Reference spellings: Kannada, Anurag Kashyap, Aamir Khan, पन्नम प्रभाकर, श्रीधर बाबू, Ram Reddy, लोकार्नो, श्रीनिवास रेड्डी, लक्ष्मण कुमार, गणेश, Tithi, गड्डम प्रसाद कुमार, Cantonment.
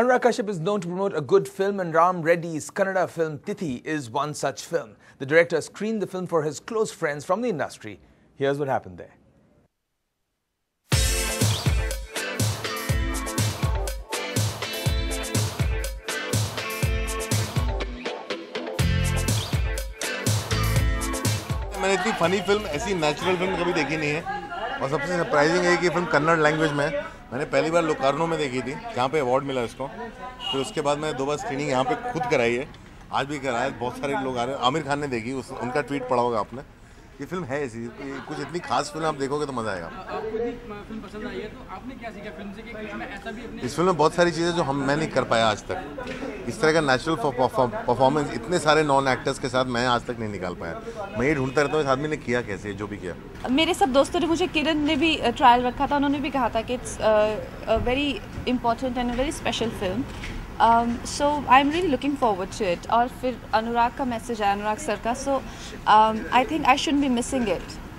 Anurag Kashyap is known to promote a good film, and Ram Reddy's Kannada film Tithi is one such film. The director screened the film for his close friends from the industry. Here's what happened there. मैंने इतनी funny film, ऐसी natural film कभी देखी नहीं है और सबसे surprising है कि ये फिल्म कन्नड़ लैंग्वेज में मैंने पहली बार लोकार्नो में देखी थी, जहाँ पे अवार्ड मिला इसको। फिर उसके बाद मैंने 2 बार स्क्रीनिंग यहाँ पे खुद कराई है, आज भी कराया। बहुत सारे लोग आ रहे हैं, आमिर खान ने देखी, उनका ट्वीट पढ़ा होगा आपने। ये फिल्म है ऐसी, कुछ इतनी खास फिल्म आप देखोगे तो मज़ा आएगा। इस फिल्म में बहुत सारी चीज़ें जो मैं नहीं कर पाया आज तक, इस तरह का नेचुरल परफॉर्मेंस इतने सारे नॉन एक्टर्स के साथ मैं आज तक नहीं निकाल पाया। मैं ये ढूंढता रहता हूँ इस आदमी ने किया कैसे, जो भी किया। मेरे सब दोस्तों ने, मुझे किरण ने भी ट्रायल रखा था, उन्होंने भी कहा था कि it's very important and very special film. So I am really looking forward to it. और फिर अनुराग का मैसेज है, अनुराग सर का, so I think I should be missing it.